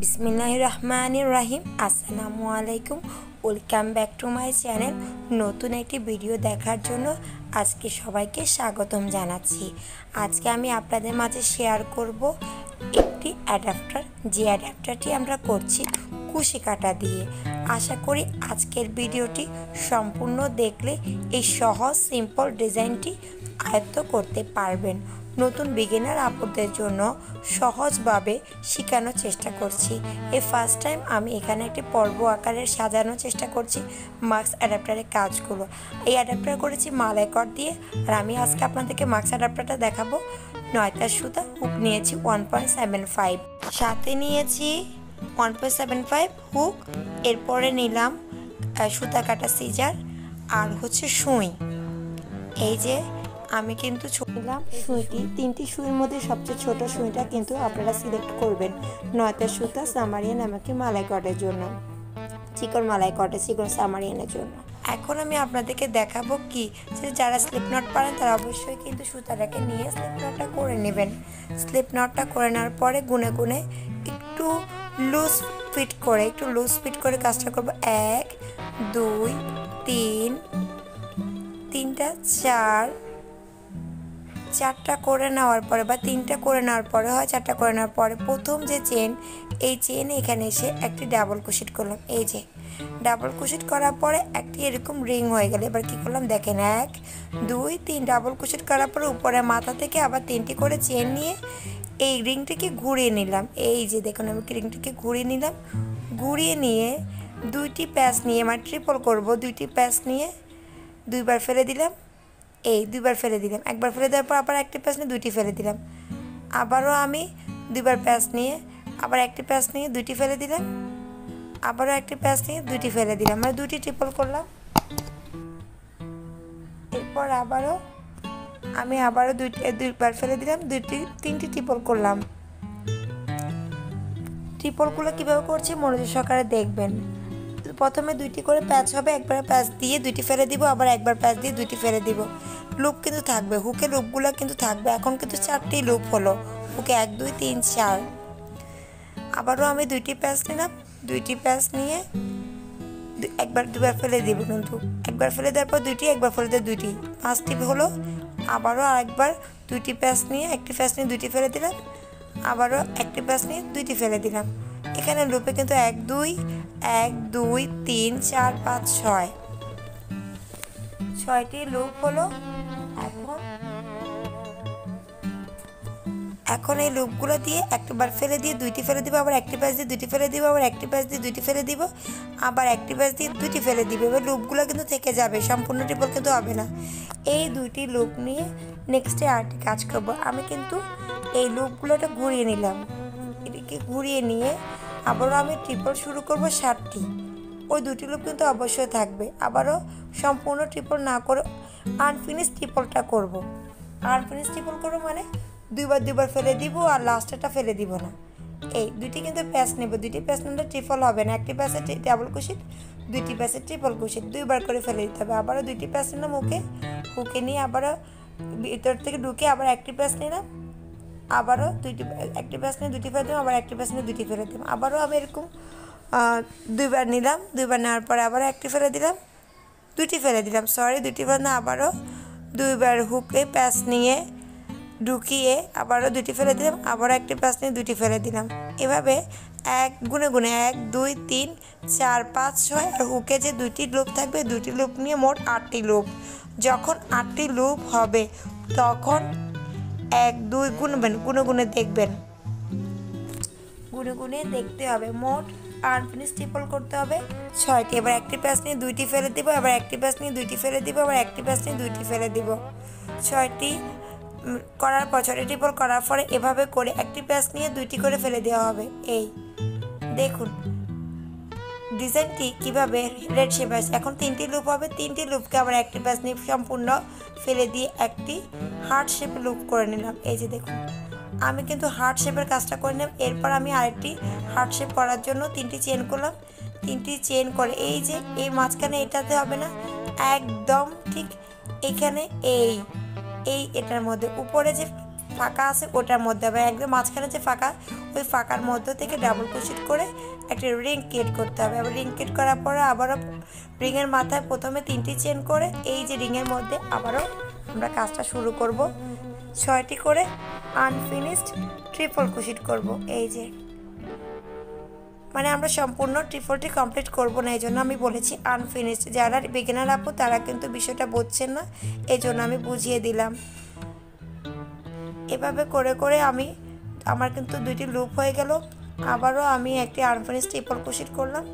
बिस्मिल्लाहिर्रहमानिर्रहीम आसलामुआलैकुम welcome back to my channel नतून एक भिडियो देखार जोन्नो आज के सबाई के स्वागतम जानाच्छि। आज के आमी आपनादेर माझे शेयर करब एकटी अ্যাডাপ্টার जे অ্যাডাপ্টারটি आमरा करछि कुशी काटा दिए। आशा करी आजकेर भिडियोटी सम्पूर्ण देखले एई सहज सिम्पल डिजाइनटी आयत्त करते पारबेन। नतून बिगिनार आपदेर जोन्नो सहज भावे शेखानोर चेष्टा करछि। ए फार्स्ट टाइम आमी एखाने एकटी पर्व आकारे साजानोर चेष्टा करछि मार्क्स অ্যাডাপ্টারের काजगुलो। एई অ্যাডাপ্টার करेछि मालाइ कट दिए और आमी आजके आपनादेरके मार्क्स অ্যাডাপ্টারটা देखाबो। 9टा सूता हुक नियेछि 1.75 साथे नियेछि 1.75 हुक। एरपर निलाम सूता काटा सीजार और होच्छे सुई। एई जे आमी किन्तु छोड़लाम सुईटी तीनटी सुईर मध्य सबचेये छोटो सुईटा किन्तु आपनारा सिलेक्ट करबेन। 9टा सूता सामारियान आमाके मालाई कटेर जोन्नो चिकन मालाई कटे चिकन सामारियानेर जोन्नो। एखन आमी आपनादेरके देखाबो कि जारा स्लिप नट पारेन तारा अवश्यई किन्तु सूताटाके निये स्लिप नटटा करे नेबेन। स्लिप नटटा करे नेওয়ার परे गुणे गुणे एकटु लूज फिट करे काजटा करब। 1 2 3 तीनटा 4টা করে নেওয়ার পরে বা 3টা করে নেওয়ার পরে হয় 4টা করে নেওয়ার পরে প্রথম যে চেন এই চেন এখানে এসে একটি ডাবল ক্রোশেট করলাম। এই যে ডাবল ক্রোশেট করার পরে একটি এরকম রিং হয়ে গেল। এবার কি করলাম দেখেন 1 2 3 ডাবল ক্রোশেট করার পরে উপরে মাথা থেকে আবার 3টি করে চেন নিয়ে এই রিংটিকে ঘুরিয়ে নিলাম। এই যে দেখুন আমি রিংটিকে ঘুরিয়ে নিলাম। ঘুরিয়ে নিয়ে 2টি প্যাচ নিয়ে মানে ট্রিপল করব। 2টি প্যাচ নিয়ে দুইবার ফেলে দিলাম। এই দুইবার ফেলে দিলাম। একবার ফেলে দেওয়ার পর আবার একটা প্যাচ নিয়ে দুইটি ফেলে দিলাম। আবারও আমি দুইবার প্যাচ নিয়ে আবার একটা প্যাচ নিয়ে দুইটি ফেলে দিলাম। আবারও একটা প্যাচ নিয়ে দুইটি ফেলে দিলাম মানে দুইটি ট্রিপল করলাম। এরপর আবারও আমি আবারও দুইবার ফেলে দিলাম। তিনটি ট্রিপল করলাম। ট্রিপলগুলো কীভাবে করছি মনোযোগ সহকারে দেখবেন। प्रथमे दुईटी करे पैच होबे एक बार पैच दिए दुईटी फेले दिब आबार एक बार पैच दिए दुईटी फेले दिब। लूप किन्तु थाकबे हुके लूपगुलो किन्तु थाकबे। एखन किन्तु 4टी लूप हलो हुके 1 2 3 4। आबारो आमी दुईटी पैच निलाम। दुईटी पैच निये एक बार दुइबार फेले दिब किन्तु एकबार फेले देওয়ার পর दुईटी एकबार फेले दिए दुईटी 5टी हलो। आबारो आरेकबार दुईटी पैच निये एकटी पैच निये दुईटी फेले दिलाम। आबारो एकटी पैच निये दुईटी फेले दिलाम। এখানে লুপে কিন্তু 1 2 1 2 3 4 5 6 6টি লুপ হলো। এখন এই লুপগুলো দিয়ে একবার ফেলে দিয়ে দুইটি ফেলে দিব আবার একটি প্যাচ দিয়ে দুইটি ফেলে দিব আবার একটি প্যাচ দিয়ে দুইটি ফেলে দিব আবার একটি প্যাচ দিয়ে দুইটি ফেলে দিব। এবার লুপগুলো কিন্তু থেকে যাবে সম্পূর্ণ ট্রিপল কিন্তু হবে না। এই দুইটি লুপ নিয়ে নেক্সটে আরেকটি কাজ করব। আমি কিন্তু এই লুপগুলোটা ঘুরিয়ে নিলাম। এটিকে ঘুরিয়ে নিয়ে আবারও আমি ট্রিপল শুরু করব 7টি। ওই দুটি লুপ কিন্তু অবশ্যই থাকবে। আবারও সম্পূর্ণ ট্রিপল না করে আনফিনিশ ট্রিপলটা করব। আনফিনিশ ট্রিপল করব মানে দুইবার ফেলে দিব আর লাস্টেরটা ফেলে দিব না। এই দুটি কিন্তু প্যাচ নেব। দুটি প্যাচ নিলে ট্রিপল হবে না। একটি প্যাচে ডাবল ক্রোশেট দুইটি প্যাচে ট্রিপল ক্রোশেট দুইবার করে ফেলে দিতে হবে। আবারও দুইটি প্যাচ নিলাম হুকে নিয়ে আবারও ভিতর থেকে ঢুকে আবার একটি প্যাচ নিলাম। আবারও দুইটি একটি প্যাচ নিয়ে দুইটি ফেলে দিলাম আবার একটি প্যাচ নিয়ে দুইটি ফেলে দিলাম। আবারও আমি এরকম দুইবার নিলাম। দুইবার নেওয়ার পরে আবারও একটি ফেলে দিলাম দুইটি ফেলে দিলাম সরি দুইটি ফেলে না। আবারও দুইবার হুকে প্যাচ নিয়ে ঢুকিয়ে আবারও দুইটি ফেলে দিলাম। আবারও একটি প্যাচ নিয়ে দুইটি ফেলে দিলাম। এভাবে এক গুণে গুণে 1 2 3 4 5 6 আর হুকে যে দুইটি লুপ থাকবে দুইটি লুপ নিয়ে মোট 8টি লুপ। যখন 8টি লুপ হবে তখন 1 2 গুণবেন। গুনে দেখতে হবে। মোট আনফিনিশ ট্রিপল করতে হবে 6টি। এবার একটি প্যাচ নিয়ে দুইটি ফেলে দিব আবার একটি প্যাচ নিয়ে দুইটি ফেলে দিব আবার একটি প্যাচ নিয়ে দুইটি ফেলে দিব। 6টি করার পর 6টি ট্রিপল করার পরে এভাবে করে একটি প্যাচ নিয়ে দুইটি করে ফেলে দেওয়া হবে। এই দেখুন ডিজাইনটি কীভাবে রেড শেপ আসছে। এখন 3টি লুপ হবে। 3টি লুপকে আবার একটি প্যাচ নিয়ে সম্পূর্ণ ফেলে দিয়ে একটি হার্ট শেপ লুপ করে নিলাম। এই যে দেখুন আমি কিন্তু হার্ট শেপের কাজটা করে নিলাম। এরপর আমি আরেকটি হার্ট শেপ করার জন্য 3টি চেন করলাম। 3টি চেন করে এই যে এই মাঝখানে এটাতে হবে না একদম ঠিক এখানে এই এটার মধ্যে উপরে যে फाका आछे ओटार मध्य आबार एकदम माझखाने जे फाका ओई फाकार मध्य थेके डाबल क्रोशेट करे एकटा रिंग क्रिएट करते होबे। आबार रिंग क्रिएट करार परे आबारो रिंगेर माथाय प्रथमे 3टी चेन करे एई जे रिंगेर मध्य आबारो आमरा काजटा शुरू करब। 6टी करे आनफिनिशड ट्रिपल क्रोशेट करब। एई जे माने आमरा सम्पूर्ण ट्रिपलटी कमप्लीट करब ना, एजोन्नो आमी बोलेछि आनफिनिशड। जारा बिगिनार आपु तारा किन्तु विषयटा बोझछेन ना, एजोन्नो आमी बुझिए दिलाम। एभाबे करे करे आमी आमार किन्तु दुइटी लूप हये गेल। आबारो आमी एकटी आनफिनिशड ट्रिपल क्रोशेट करलाम,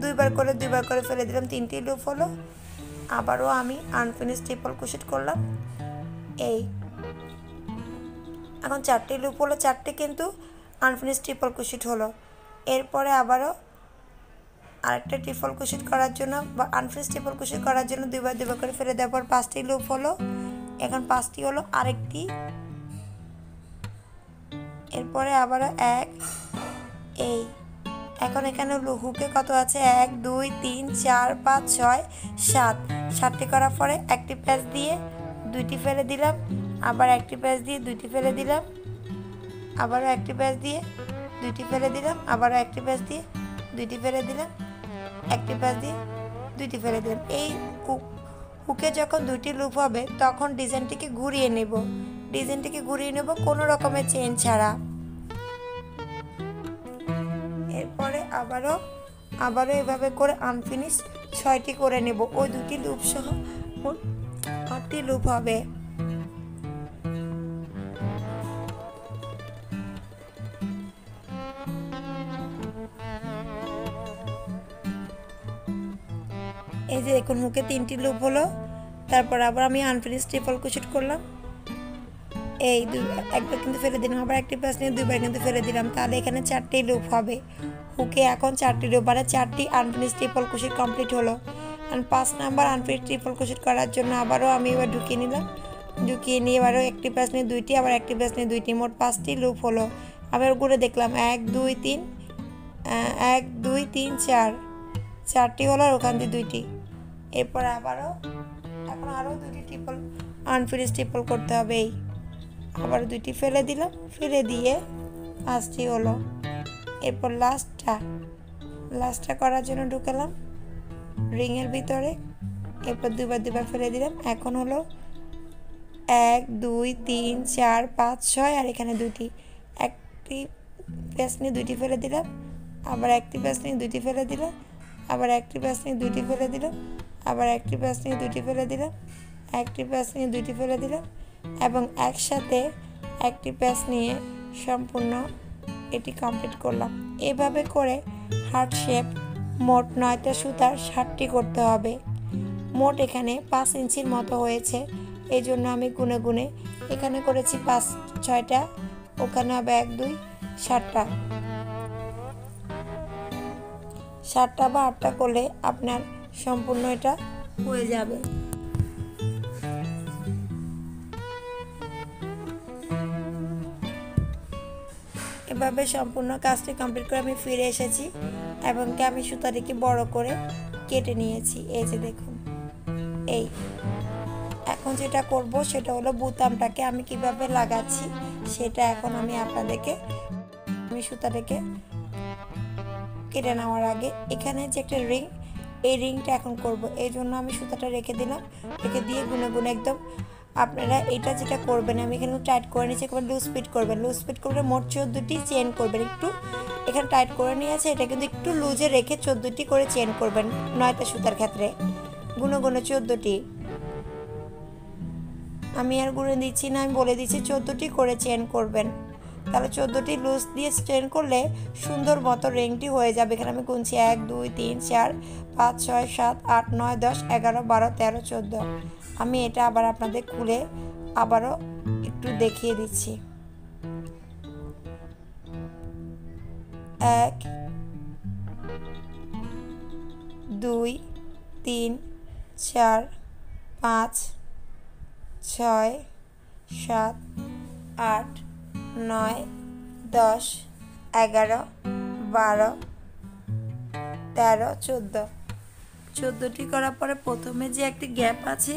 दुइबार करे फेले दिलाम, तीनटी लूप हलो। आबारो आमी आनफिनिशड ट्रिपल क्रोशेट करलाम, एई एखन चारटी लूप हलो, चारटी किन्तु आनफिनिशड ट्रिपल क्रोशेट हलो। एरपर आबारो आरेकटा ट्रिपल क्रोशेट करार जोन्नो बा आनफिनिशड ट्रिपल क्रोशेट करार जोन्नो दुइबार करे फेले देওয়ার पर पाँचटी लूप हलो। एखन पाँचटी हलो, आरेकटी एरपर आबार एक एई एखन एखाने हुके कत आछे 1 2 3 4 5 6 7 7टी करार परे एकटी पैच दिए दुइटी फेले दिलाम, आबार एकटी पैच दिए दुइटी फेले दिलाम, आबारो एकटी पैच दिए दुइटी फेले दिलाम, आबारो एकटी पैच दिए दुइटी फेले दिलाम, एकटी पैच दिए दुइटी फेले दिलाम। एई हुके जखन दुइटी लूप होबे तखन डिजाइनटिके घुरिये नेब, डिजाइनटिके घुरिये नेब कोनो रकमेर चेन छाड़ा। एरपरे आबारो आबारो एभाबे करे आनफिनिशड 6टी करे नेब, ओई दुइटी लूप सह मोट 8टी लूप होबे। এই যে এখন হুকে 3টি লুপ হলো। তারপর আবার আমি আনফিনিশড ট্রিপল ক্রোশেট করলাম, এই একবার কিন্তু ফেলে দিলাম, আবার একটি প্যাচ নিয়ে দুইবার কিন্তু ফেলে দিলাম, তাহলে এখানে 4টি লুপ হবে। হুকে এখন 4টি লুপ, মানে 4টি আনফিনিশড ট্রিপল ক্রোশেট কমপ্লিট হলো। আর 5 নাম্বার আনফিনিশড ট্রিপল ক্রোশেট করার জন্য আবারও আমি এবার ঢুকিয়ে নিলাম, ঢুকিয়ে নিয়ে আবারও একটি প্যাচ নিয়ে দুইটি, আবার একটি প্যাচ নিয়ে দুইটি, মোট 5টি লুপ হলো। আবার ঘুরে দেখলাম 1 2 3 4 4টি হলো, আর ওখান দিয়ে 2টি। এরপর আবারও এখন আরও 2টি ট্রিপল আনফিনিশড ট্রিপল করতে হবে। আবার 2টি ফেলে দিলাম, ফেলে দিয়ে 5টি হলো। এরপর লাস্টটা করার জন্য ঢুকালাম রিংয়ের ভিতরে, এরপর দুইবার ফেলে দিলাম। এখন হলো 1 2 3 4 5 6, আর এখানে 2টি, একটি প্যাচ নিয়ে 2টি ফেলে দিলাম, আবার একটি প্যাচ নিয়ে 2টি ফেলে দিলাম, আবার একটি প্যাচ নিয়ে 2টি ফেলে দিলাম, আবার একটি প্যাচ নিয়ে 2টি ফেলে দিলাম, একটি প্যাচ নিয়ে 2টি ফেলে দিলাম, এবং একসাথে একটি প্যাচ নিয়ে সম্পূর্ণ এটি কমপ্লিট করলাম। এভাবে করে হার্ট শেপ মোট 9টা সুতার 7টি করতে হবে। মোট এখানে 5 ইঞ্চির মতো হয়েছে, এই জন্য আমি গুনে গুনে এখানে করেছি 5 6টা, ওখানে হবে 1 2 7টা, 7টা বা 8টা করলে আপনার সম্পূর্ণ এটা হয়ে যাবে। এভাবে সম্পূর্ণ কাজটি কমপ্লিট করে আমি ফিরে এসেছি এবং আমি সুতাটিকে বড় করে কেটে নিয়েছি, এই যে দেখুন। এই এখন যেটা করব সেটা হলো বোতামটাকে আমি কিভাবে লাগাচ্ছি সেটা এখন আমি আপনাদেরকে, আমি সুতাটাকে কেটে নেওয়ার আগে এখানে যে একটা রিং, এই রিংটা এখন করব। এই জন্য আমি সুতাটা রেখে দিলাম, রেখে দিয়ে গুনে গুনে একদম আপনারা এটা যেটা করবেন, আমি এখানে টাইট করে নিয়েছি, একবার লুজ ফিট করবেন। লুজ ফিট করে মোট 14টি চেন করবেন, একটু এখানে টাইট করে নিয়েছে, এটা কিন্তু একটু লুজে রেখে 14টি করে চেন করবেন 9টা সুতার ক্ষেত্রে, গুনে গুনে 14টি। আমি আর গুনে দিচ্ছি না, আমি বলে দিচ্ছি 14টি করে চেন করবেন, তাহলে 14টি লুজ দিয়ে চেন করলে সুন্দর মতো রিংটি হয়ে যাবে। এখানে আমি গুনছি 1 2 3 4 5 6 7 8 9 10 11 12 13 14। আমি এটা আবার আপনাদের খুলে আবারও একটু দেখিয়ে দিচ্ছি। 1 2 3 4 5 6 7 8 9 10 11 12 13 14। 14টি করার পরে প্রথমে যে একটি গ্যাপ আছে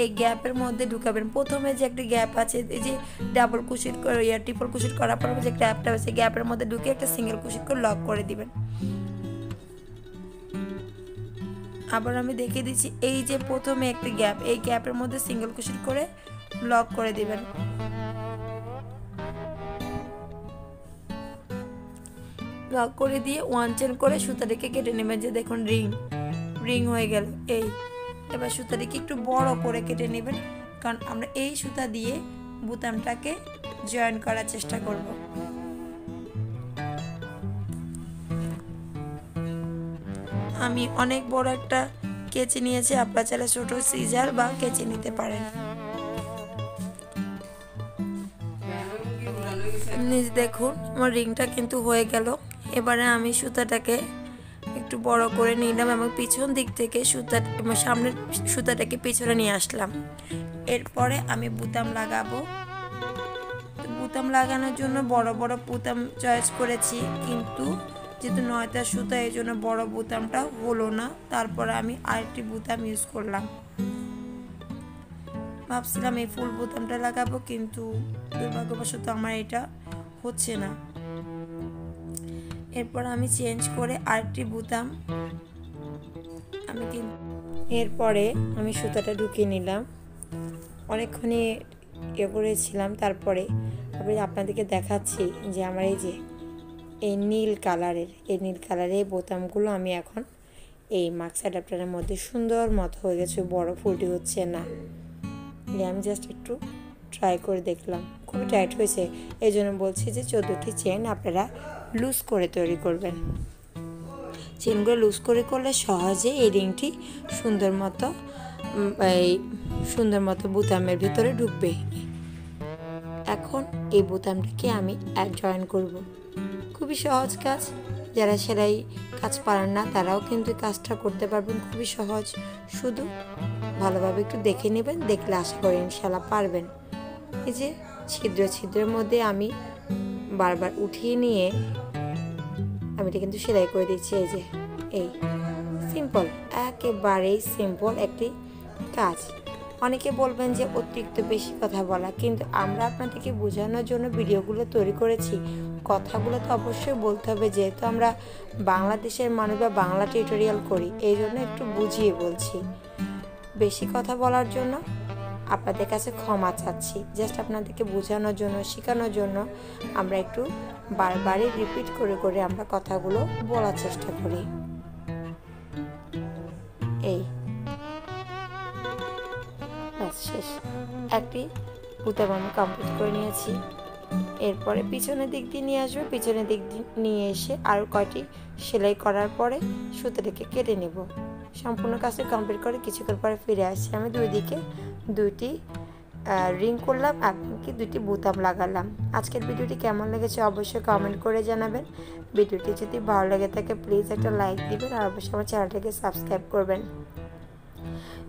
एक गैपर मध्य ढुकाबेन प्रथम जो एक गैप आछे डबल क्रोशेट या ट्रिपल क्रोशेट करार पर जो गैपटा आछे गैपर मध्य ढुके एक सिंगल क्रोशेट करे लक करे दिबेन। आबार आमी देखिए दिच्छी एई जे प्रथमे एकटा गैप एई गैपेर मध्य सिंगल क्रोशेट करे लक करे दिबेन। लक कर दिए वन चेन कर सूताटिके केटे नेबेन। जे देखुन रिंग रिंग हो गेल। एई एबार सूताटिके एकटु बड़ो करे केटे नेबेन कारण आमरा एई सूता दिए बोतामटाके जयेन करार चेष्टा करब। आमी अनेक बड़ो एकटा केचि नियेछि, आपनारा चाइले छोटो सीजार बा केचि निते पारेन। निज देखुन आमार रिंगटा किन्तु होये गेलो। एबारे आमी सूताटाके एकटु बड़ो करे निलाम एबं पिछन दिक थेके सूता सामनेर सूताटाके पिछने निये आसलाम। एरपरे आमी बुताम लागाबो। बुताम लागानोर जोन्नो बड़ो बड़ो बुताम चয়েস करेছি किन्तु जेहेतु 9টা सूता एइजोन्नो बड़ो बुतामटा हलो ना। तारपरे आमी आरेकटी बुताम इউজ करलाम। भाबछिलाम एइ फुल बुतामटा लागाबो किन्तु दुर्भाग्यवशत आमार एटा होच्छे ना। एरपर आमी चेंज करे आरेकटी बुताम आमी एरपरे आमी सूताटा ढुकिये निलाम। अनेकक्षण इये करेছিলাম। तारपरे आमी आपनादेरके देखाচ্ছি जे आमार एइ जे ए नील कालारेर बोतामगुलो आमी एखन एइ माक्स अ্যাডাপ্টারের मধ্যे सुंदर मतो होये गेছে। बड़ फुलटी होच्छे ना। ये आमी जस्ट एकटु ट्राई कर देखलाम। खूब टाइट होयेছে। एइजोन्नो बोलছি जे 14টি चेन आपनारा लूज करे तैरी करबेन। चेनगुलो लूज करे करले सहजे एइ रिंगटी सुंदर मतो बोतामेर भितरे ढुकबे। एखन एइ बोतामटाके आमी जयेन करब। खूबই सहज काज। যারা সেলাই কাজ পারেন না তারাও কিন্তু কাজটা করতে পারবেন। খুবই সহজ। শুধু ভালোভাবে একটু দেখে নেবেন। দেখলে আশা করি ইনশাআল্লাহ পারবেন। এই যে ছিদ্রের মধ্যে আমি বারবার উঠিয়ে নিয়ে আমি এটা কিন্তু সেলাই করে দিচ্ছি। এই যে এই সিম্পল, একেবারেই সিম্পল একটি কাজ। অনেকে বলবেন যে অতিরিক্ত বেশি কথা বলা, কিন্তু আমরা আপনাদেরকে বোঝানোর জন্য ভিডিওগুলো তৈরি করেছি। কথাগুলো তো অবশ্যই বলতে হবে, যেহেতু আমরা বাংলাদেশের মানুষ বা বাংলা টিউটোরিয়াল করি এই জন্য একটু বুঝিয়ে বলছি। বেশি কথা বলার জন্য আপনাদের কাছে ক্ষমা চাচ্ছি। জাস্ট আপনাদেরকে বোঝানোর জন্য শেখানোর জন্য আমরা একটু বারবারই রিপিট করে করে আমরা কথাগুলো বলার চেষ্টা করি। এই শেষ একটি বুতাম আমি কমপ্লিট করে নিয়েছি। এরপরে পিছনের দিক দিয়ে নিয়ে আসবো। পিছনের দিক দিয়ে নিয়ে এসে আরও কয়টি সেলাই করার পরে সুতোটাকে কেটে নেব। সম্পূর্ণ কাজটি কমপ্লিট করে কিছুক্ষণ পরে ফিরে আসছি। আমি দুই দিকে দুইটি রিং করলাম আর কি দুইটি বুতাম লাগালাম। আজকের ভিডিওটি কেমন লেগেছে অবশ্যই কমেন্ট করে জানাবেন। ভিডিওটি যদি ভালো লাগে থাকে প্লিজ একটা লাইক দিবেন আর অবশ্যই আমার চ্যানেলটাকে সাবস্ক্রাইব করবেন।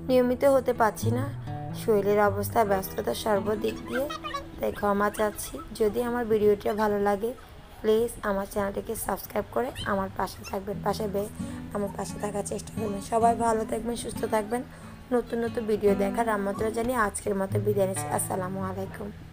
নিয়মিত হতে পারছি না, শরীরের অবস্থা ব্যস্ততা সর্বদিক দিয়ে, তাই ক্ষমা চাচ্ছি। যদি আমার ভিডিওটা ভালো লাগে প্লিজ আমার চ্যানেলটিকে সাবস্ক্রাইব করে আমার পাশে থাকবেন। আমার পাশে থাকার চেষ্টা করবেন। সবাই ভালো থাকবেন, সুস্থ থাকবেন। নতুন নতুন ভিডিও দেখার আমন্ত্রণ জানিয়ে আজকের মতো বিদায় নিচ্ছি। আসসালামু আলাইকুম।